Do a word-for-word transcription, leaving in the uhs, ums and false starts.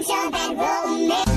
adventure that will make